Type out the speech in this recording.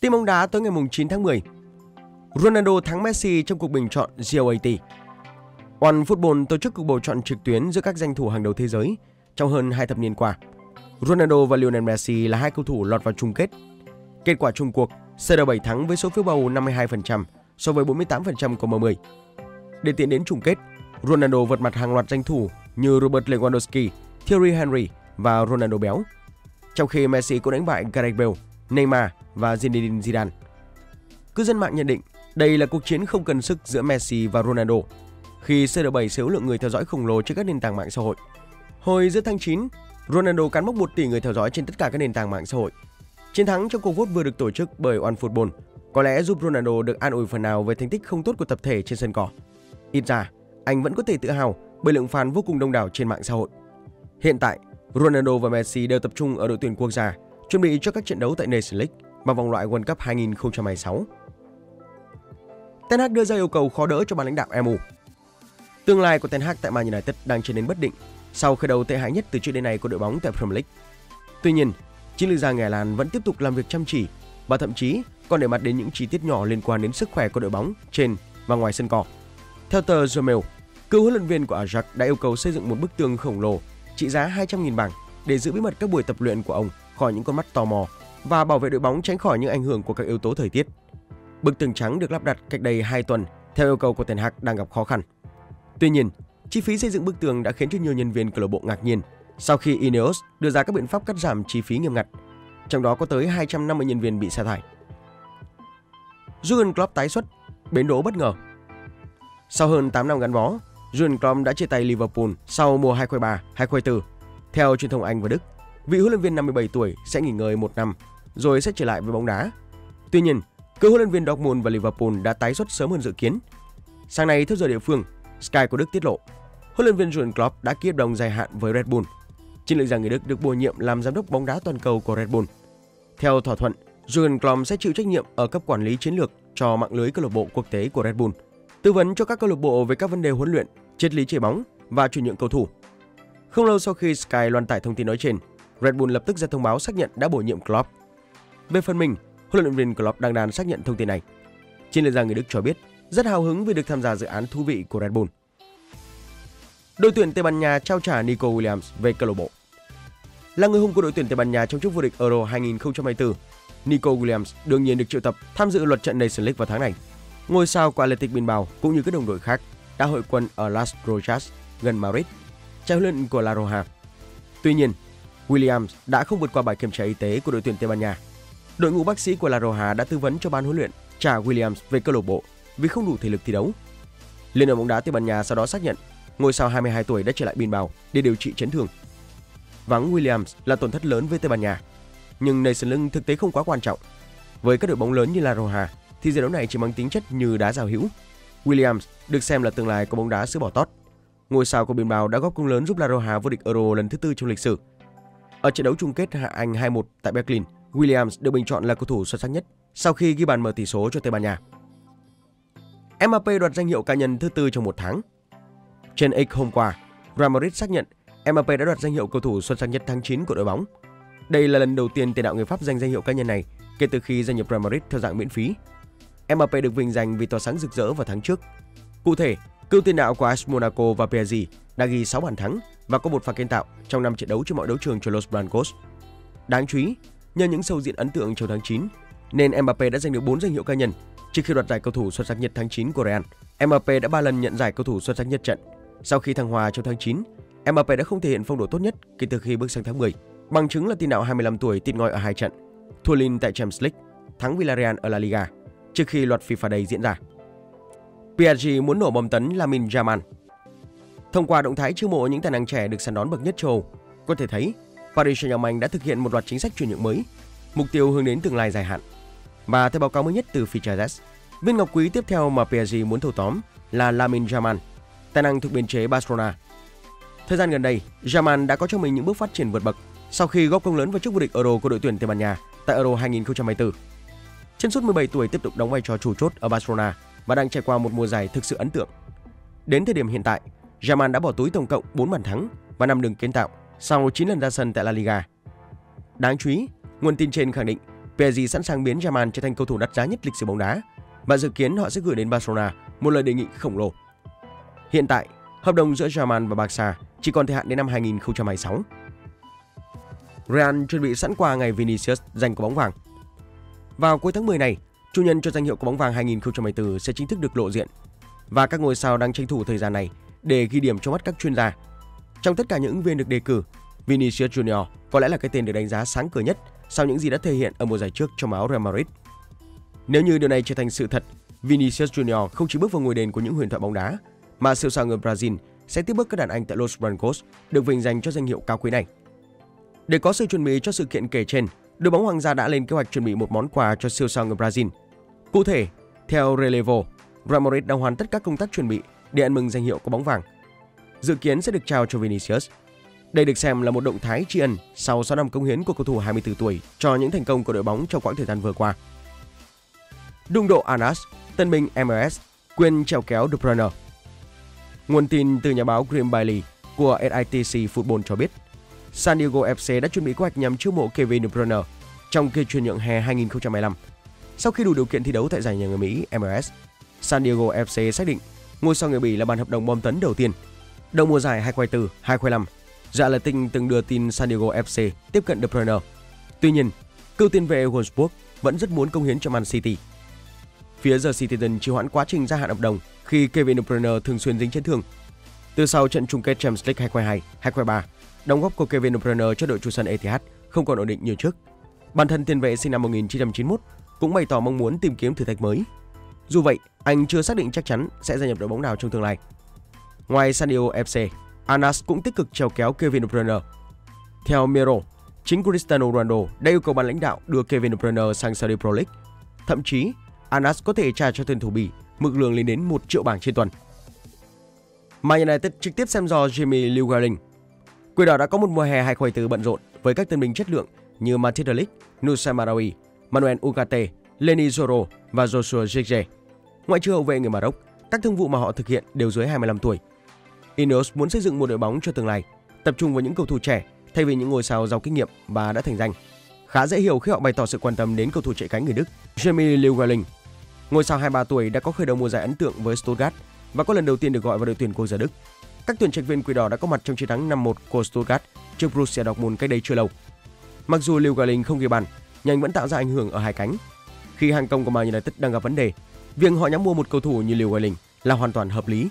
Tin bóng đá tối ngày 9 tháng 10. Ronaldo thắng Messi trong cuộc bình chọn GOAT. OneFootball tổ chức cuộc bầu chọn trực tuyến giữa các danh thủ hàng đầu thế giới trong hơn 2 thập niên qua. Ronaldo và Lionel Messi là hai cầu thủ lọt vào chung kết. Kết quả chung cuộc, CR7 thắng với số phiếu bầu 52% so với 48% của M10. Để tiến đến chung kết, Ronaldo vượt mặt hàng loạt danh thủ như Robert Lewandowski, Thierry Henry và Ronaldo béo. Trong khi Messi cũng đánh bại Gareth Bale, Neymar và Zinedine Zidane. Cư dân mạng nhận định đây là cuộc chiến không cần sức giữa Messi và Ronaldo khi CR7 sở hữu lượng người theo dõi khổng lồ trên các nền tảng mạng xã hội. Hồi giữa tháng 9, Ronaldo cán mốc 1 tỷ người theo dõi trên tất cả các nền tảng mạng xã hội. Chiến thắng trong cuộc vote vừa được tổ chức bởi OneFootball có lẽ giúp Ronaldo được an ủi phần nào về thành tích không tốt của tập thể trên sân cỏ. Ít ra, anh vẫn có thể tự hào bởi lượng fan vô cùng đông đảo trên mạng xã hội. Hiện tại, Ronaldo và Messi đều tập trung ở đội tuyển quốc gia, chuẩn bị cho các trận đấu tại Nations League và vòng loại World Cup 2026. Ten Hag đưa ra yêu cầu khó đỡ cho ban lãnh đạo MU. Tương lai của Ten Hag tại Man United đang trở nên bất định sau khởi đầu tệ hại nhất từ trước đến nay của đội bóng tại Premier League. Tuy nhiên, chiến lược gia người Hà Lan vẫn tiếp tục làm việc chăm chỉ và thậm chí còn để mắt đến những chi tiết nhỏ liên quan đến sức khỏe của đội bóng trên và ngoài sân cỏ. Theo tờ The Mail, cựu huấn luyện viên của Ajax đã yêu cầu xây dựng một bức tường khổng lồ trị giá 200.000 bảng để giữ bí mật các buổi tập luyện của ông khỏi những con mắt tò mò và bảo vệ đội bóng tránh khỏi những ảnh hưởng của các yếu tố thời tiết. Bức tường trắng được lắp đặt cách đây 2 tuần theo yêu cầu của Ten Hag đang gặp khó khăn. Tuy nhiên, chi phí xây dựng bức tường đã khiến cho nhiều nhân viên câu lạc bộ ngạc nhiên sau khi Ineos đưa ra các biện pháp cắt giảm chi phí nghiêm ngặt, trong đó có tới 250 nhân viên bị sa thải. Jurgen Klopp tái xuất, bến đỗ bất ngờ. Sau hơn 8 năm gắn bó, Jurgen Klopp đã chia tay Liverpool sau mùa 2023-2024. Theo truyền thông Anh và Đức, vị huấn luyện viên 57 tuổi sẽ nghỉ ngơi 1 năm rồi sẽ trở lại với bóng đá. Tuy nhiên, cựu huấn luyện viên Dortmund và Liverpool đã tái xuất sớm hơn dự kiến. Sáng nay theo giờ địa phương, Sky của Đức tiết lộ, huấn luyện viên Jurgen Klopp đã ký hợp đồng dài hạn với Red Bull. Chiến lược gia người Đức được bổ nhiệm làm giám đốc bóng đá toàn cầu của Red Bull. Theo thỏa thuận, Jurgen Klopp sẽ chịu trách nhiệm ở cấp quản lý chiến lược cho mạng lưới câu lạc bộ quốc tế của Red Bull, tư vấn cho các câu lạc bộ về các vấn đề huấn luyện, triết lý chơi bóng và chuyển nhượng cầu thủ. Không lâu sau khi Sky loan tải thông tin nói trên, Red Bull lập tức ra thông báo xác nhận đã bổ nhiệm Klopp. Về phần mình, huấn luyện viên Klopp đang xác nhận thông tin này. Chiến lược gia người Đức cho biết rất hào hứng vì được tham gia dự án thú vị của Red Bull. Đội tuyển Tây Ban Nha trao trả Nico Williams về câu lạc bộ. Là người hùng của đội tuyển Tây Ban Nha trong chức vô địch Euro 2024, Nico Williams đương nhiên được triệu tập tham dự loạt trận Nations League vào tháng này. Ngôi sao của Atletic Bilbao cũng như các đồng đội khác đã hội quân ở La Roja gần Madrid, trại huấn luyện của La Roja. Tuy nhiên, Williams đã không vượt qua bài kiểm tra y tế của đội tuyển Tây Ban Nha. Đội ngũ bác sĩ của La Roja đã tư vấn cho ban huấn luyện trả Williams về câu lạc bộ vì không đủ thể lực thi đấu. Liên đoàn bóng đá Tây Ban Nha sau đó xác nhận ngôi sao 22 tuổi đã trở lại Bilbao để điều trị chấn thương. Vắng Williams là tổn thất lớn với Tây Ban Nha, nhưng Nations League thực tế không quá quan trọng. Với các đội bóng lớn như La Roja thì giải đấu này chỉ mang tính chất như đá giao hữu. Williams được xem là tương lai của bóng đá xứ Bỏ Tót. Ngôi sao của Bilbao đã góp công lớn giúp La Roja vô địch Euro lần thứ 4 trong lịch sử. Ở trận đấu chung kết Hạ Anh 2-1 tại Berlin, Williams được bình chọn là cầu thủ xuất sắc nhất sau khi ghi bàn mở tỷ số cho Tây Ban Nha. MAP đoạt danh hiệu cá nhân thứ 4 trong 1 tháng. Trên X hôm qua, Real Madrid xác nhận MAP đã đoạt danh hiệu cầu thủ xuất sắc nhất tháng 9 của đội bóng. Đây là lần đầu tiên tiền đạo người Pháp giành danh hiệu cá nhân này kể từ khi gia nhập Real Madrid theo dạng miễn phí. MAP được vinh danh vì tỏa sáng rực rỡ vào tháng trước. Cụ thể, cựu tiền đạo của AS Monaco và PSG đã ghi 6 bàn thắng và có 1 pha kiến tạo trong 5 trận đấu trên mọi đấu trường cho Los Blancos. Đáng chú ý, nhờ những show diễn ấn tượng trong tháng 9, nên MAP đã giành được 4 danh hiệu cá nhân. Trước khi đoạt giải cầu thủ xuất sắc nhất tháng 9 của Real, MAP đã 3 lần nhận giải cầu thủ xuất sắc nhất trận. Sau khi thăng hòa trong tháng 9, MAP đã không thể hiện phong độ tốt nhất kể từ khi bước sang tháng 10. Bằng chứng là tiền đạo 25 tuổi tịt ngòi ở 2 trận, thua Lille tại Champions League, thắng Villarreal ở La Liga trước khi loạt FIFA Day diễn ra. PSG muốn nổ bom tấn Lamine Yamal. Thông qua động thái chiêu mộ những tài năng trẻ được săn đón bậc nhất châu Âu, có thể thấy Paris Saint-Germain đã thực hiện một loạt chính sách chuyển nhượng mới, mục tiêu hướng đến tương lai dài hạn. Và theo báo cáo mới nhất từ Fichajes, viên ngọc quý tiếp theo mà PSG muốn thâu tóm là Lamine Yamal, tài năng thuộc biên chế Barcelona. Thời gian gần đây, Yamal đã có cho mình những bước phát triển vượt bậc sau khi góp công lớn vào chức vô địch Euro của đội tuyển Tây Ban Nha tại Euro 2024. Chân sút 17 tuổi tiếp tục đóng vai trò chủ chốt ở Barcelona và đang trải qua một mùa giải thực sự ấn tượng. Đến thời điểm hiện tại, Yamal đã bỏ túi tổng cộng 4 bàn thắng và 5 đường kiến tạo sau 9 lần ra sân tại La Liga. Đáng chú ý, nguồn tin trên khẳng định PSG sẵn sàng biến Yamal trở thành cầu thủ đắt giá nhất lịch sử bóng đá và dự kiến họ sẽ gửi đến Barcelona một lời đề nghị khổng lồ. Hiện tại, hợp đồng giữa Yamal và Barca chỉ còn thời hạn đến năm 2026. Real chuẩn bị sẵn quà ngày Vinicius giành quả bóng vàng. Vào cuối tháng 10 này, chủ nhân cho danh hiệu quả bóng vàng 2024 sẽ chính thức được lộ diện và các ngôi sao đang tranh thủ thời gian này để ghi điểm trong mắt các chuyên gia. Trong tất cả những ứng viên được đề cử, Vinicius Junior có lẽ là cái tên được đánh giá sáng cửa nhất sau những gì đã thể hiện ở mùa giải trước trong áo Real Madrid. Nếu như điều này trở thành sự thật, Vinicius Junior không chỉ bước vào ngôi đền của những huyền thoại bóng đá, mà siêu sao người Brazil sẽ tiếp bước các đàn anh tại Los Blancos được vinh danh cho danh hiệu cao quý này. Để có sự chuẩn bị cho sự kiện kể trên, đội bóng Hoàng gia đã lên kế hoạch chuẩn bị một món quà cho siêu sao người Brazil. Cụ thể, theo Relevo, Real Madrid đang hoàn tất các công tác chuẩn bị để ăn mừng danh hiệu quả bóng vàng, dự kiến sẽ được trao cho Vinicius. Đây được xem là một động thái tri ân sau 6 năm cống hiến của cầu thủ 24 tuổi cho những thành công của đội bóng trong quãng thời gian vừa qua. Đụng độ Al Nassr, tân binh MLS, quên trèo kéo De Bruyne. Nguồn tin từ nhà báo Graham Bailey của SITC Football cho biết, San Diego FC đã chuẩn bị kế hoạch nhằm chiêu mộ Kevin De Bruyne trong kỳ chuyển nhượng hè 2025. Sau khi đủ điều kiện thi đấu tại giải nhà người Mỹ MLS, San Diego FC xác định ngôi sao người Bỉ là bản hợp đồng bom tấn đầu tiên. Đầu mùa giải 2024-2025, The Athletic từng đưa tin San Diego FC tiếp cận De Bruyne. Tuy nhiên, cựu tiền vệ Wolfsburg vẫn rất muốn cống hiến cho Man City. Phía The Citizen trì hoãn quá trình gia hạn hợp đồng khi Kevin De Bruyne thường xuyên dính chấn thương. Từ sau trận chung kết Champions League 2022-2023, đóng góp của Kevin De Bruyne cho đội chủ sân Etihad không còn ổn định như trước. Bản thân tiền vệ sinh năm 1991 cũng bày tỏ mong muốn tìm kiếm thử thách mới. Dù vậy, anh chưa xác định chắc chắn sẽ gia nhập đội bóng nào trong tương lai. Ngoài San Diego FC, Al Nassr cũng tích cực trèo kéo Kevin De Bruyne. Theo Miro, chính Cristiano Ronaldo đã yêu cầu ban lãnh đạo đưa Kevin De Bruyne sang Saudi Pro League. Thậm chí, Al Nassr có thể trả cho tuyển thủ Bỉ mức lương lên đến 1 triệu bảng trên tuần. Man United trực tiếp xem dò Jimmy Llewellyn. Quỷ đỏ đã có một mùa hè 2024 bận rộn với các tân binh chất lượng như Matip Tadic, Nusa Marawi, Manuel Ugarte, Lenny Zorro và Joshua Zirkzee. Ngoại trừ hậu vệ người Maroc, các thương vụ mà họ thực hiện đều dưới 25 tuổi. Ineos muốn xây dựng một đội bóng cho tương lai, tập trung vào những cầu thủ trẻ thay vì những ngôi sao giàu kinh nghiệm và đã thành danh. Khá dễ hiểu khi họ bày tỏ sự quan tâm đến cầu thủ chạy cánh người Đức Jamie Llewellyn. Ngôi sao 23 tuổi đã có khởi đầu mùa giải ấn tượng với Stuttgart và có lần đầu tiên được gọi vào đội tuyển quốc gia Đức. Các tuyển trạch viên Quỷ Đỏ đã có mặt trong chiến thắng 5-1 của Stuttgart trước Borussia Dortmund cách đây chưa lâu. Mặc dù Llewellyn không ghi bàn, nhưng vẫn tạo ra ảnh hưởng ở hai cánh. Khi hàng công của Man United đang gặp vấn đề, việc họ nhắm mua một cầu thủ như Llewellyn là hoàn toàn hợp lý